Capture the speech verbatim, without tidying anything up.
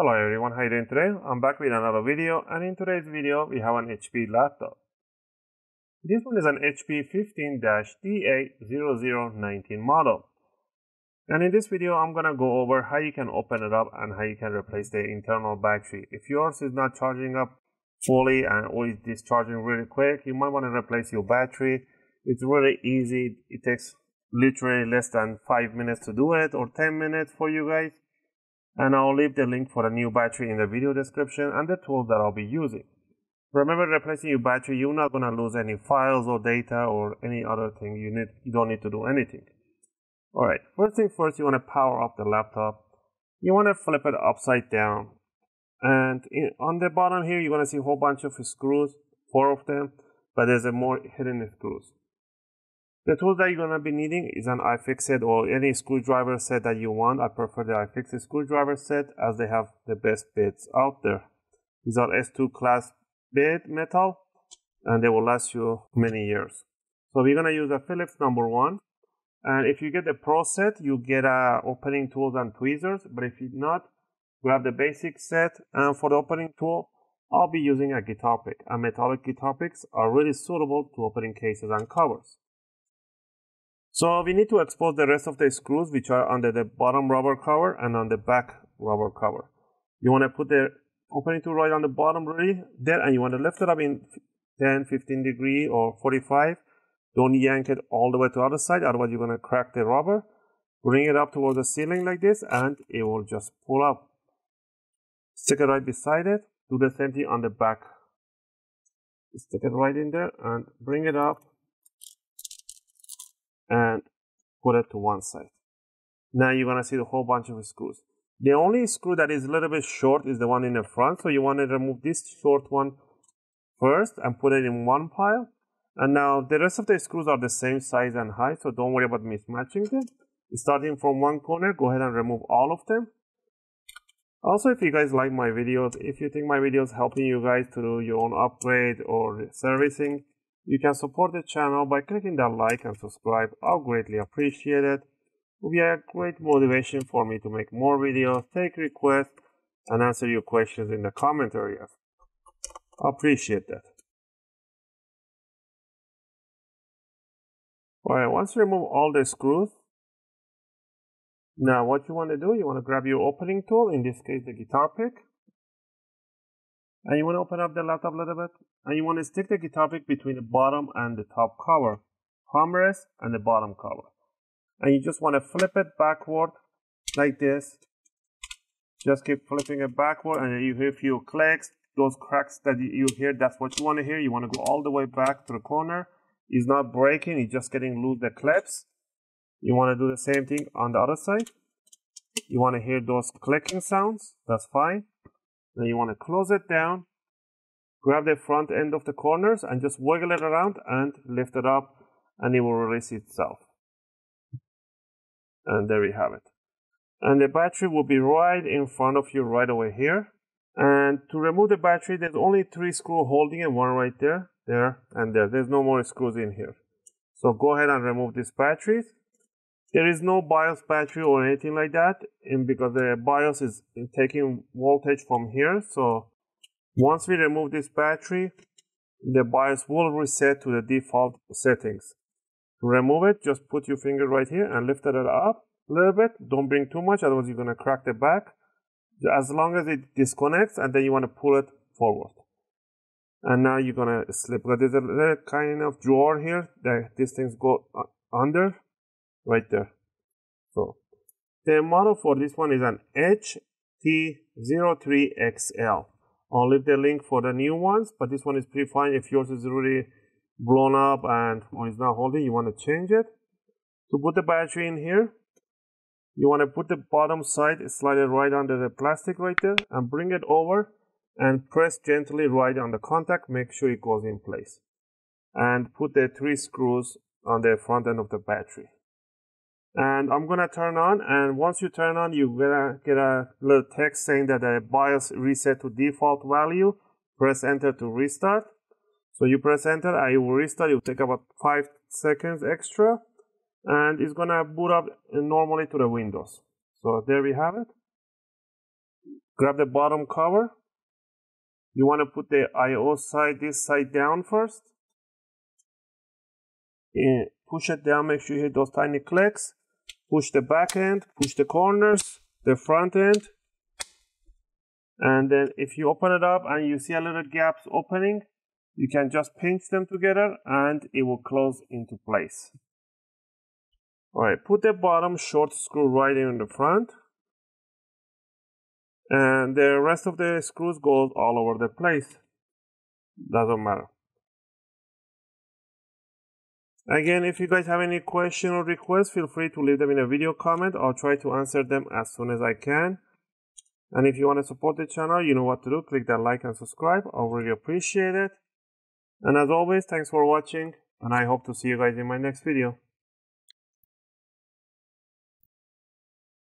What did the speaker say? Hello everyone, how are you doing today? I'm back with another video, and in today's video we have an H P laptop. This one is an H P fifteen D A zero zero one nine model, and in this video I'm gonna go over how you can open it up and how you can replace the internal battery. If yours is not charging up fully and or is discharging really quick, you might want to replace your battery. It's really easy. It takes literally less than five minutes to do it, or ten minutes for you guys. And I'll leave the link for a new battery in the video description and the tool that I'll be using. Remember, replacing your battery, you're not going to lose any files or data or any other thing. You need, you don't need to do anything. Alright, first thing first, you want to power up the laptop. You want to flip it upside down. And in, on the bottom here, you're going to see a whole bunch of screws, four of them, but there's a more hidden screws. The tool that you're going to be needing is an iFixit or any screwdriver set that you want. I prefer the iFixit screwdriver set as they have the best bits out there. These are S two class bit metal and they will last you many years. So we're going to use a Phillips number one. And if you get the Pro set, you get uh, opening tools and tweezers. But if you not, grab the basic set. And for the opening tool, I'll be using a guitar pick. And metallic guitar picks are really suitable to opening cases and covers. So we need to expose the rest of the screws, which are under the bottom rubber cover and on the back rubber cover. You want to put the opening tool right on the bottom really there, and you want to lift it up in ten, fifteen degree or forty-five. Don't yank it all the way to the other side, otherwise you're going to crack the rubber. Bring it up towards the ceiling like this, and it will just pull up. Stick it right beside it. Do the same thing on the back. Stick it right in there and bring it up. And put it to one side. Now you're gonna see the whole bunch of screws. The only screw that is a little bit short is the one in the front, so you want to remove this short one first and put it in one pile. And now the rest of the screws are the same size and height, so don't worry about mismatching them. Starting from one corner, go ahead and remove all of them. Also, if you guys like my videos, if you think my videos helping you guys to do your own upgrade or servicing, you can support the channel by clicking that like and subscribe. I'll greatly appreciate it. It will be a great motivation for me to make more videos, take requests, and answer your questions in the comment area. I appreciate that. Alright, once you remove all the screws, now what you want to do, you want to grab your opening tool, in this case the guitar pick. And you want to open up the laptop a little bit, and you want to stick the guitar pick between the bottom and the top cover, palm rest and the bottom cover. And you just want to flip it backward like this. Just keep flipping it backward, and you hear a few clicks. Those cracks that you hear, that's what you want to hear. You want to go all the way back to the corner. It's not breaking, it's just getting loose the clips. You want to do the same thing on the other side. You want to hear those clicking sounds, that's fine. Then you want to close it down, grab the front end of the corners and just wiggle it around and lift it up, and it will release itself. And there we have it. And the battery will be right in front of you right over here. And to remove the battery, there's only three screws holding it, one right there, there, and there. There's no more screws in here. So go ahead and remove these batteries. There is no BIOS battery or anything like that, and because the BIOS is taking voltage from here, so once we remove this battery, the BIOS will reset to the default settings. To remove it, just put your finger right here and lift it up a little bit. Don't bring too much, otherwise you're going to crack the back. As long as it disconnects, and then you want to pull it forward. And now you're going to slip. But there's a little kind of drawer here that these things go under. Right there. So the model for this one is an H T zero three X L. I'll leave the link for the new ones, but this one is pretty fine. If yours is really blown up and or is not holding, you want to change it. To put the battery in here, you want to put the bottom side, slide it right under the plastic right there, and bring it over and press gently right on the contact. Make sure it goes in place, and put the three screws on the front end of the battery. And I'm gonna turn on, and once you turn on, you're gonna get a little text saying that the BIOS reset to default value. Press enter to restart. So you press enter, and it will restart. It will take about five seconds extra, and it's gonna boot up normally to the Windows. So there we have it. Grab the bottom cover. You want to put the I O side, this side down first. And push it down, make sure you hit those tiny clicks. Push the back end, push the corners, the front end. And then if you open it up and you see a little gaps opening, you can just pinch them together and it will close into place. Alright, put the bottom short screw right in the front. And the rest of the screws goes all over the place. Doesn't matter. Again, if you guys have any question or request, feel free to leave them in a video comment. I'll try to answer them as soon as I can. And if you want to support the channel, you know what to do. Click that like and subscribe. I really appreciate it. And as always, thanks for watching, and I hope to see you guys in my next video.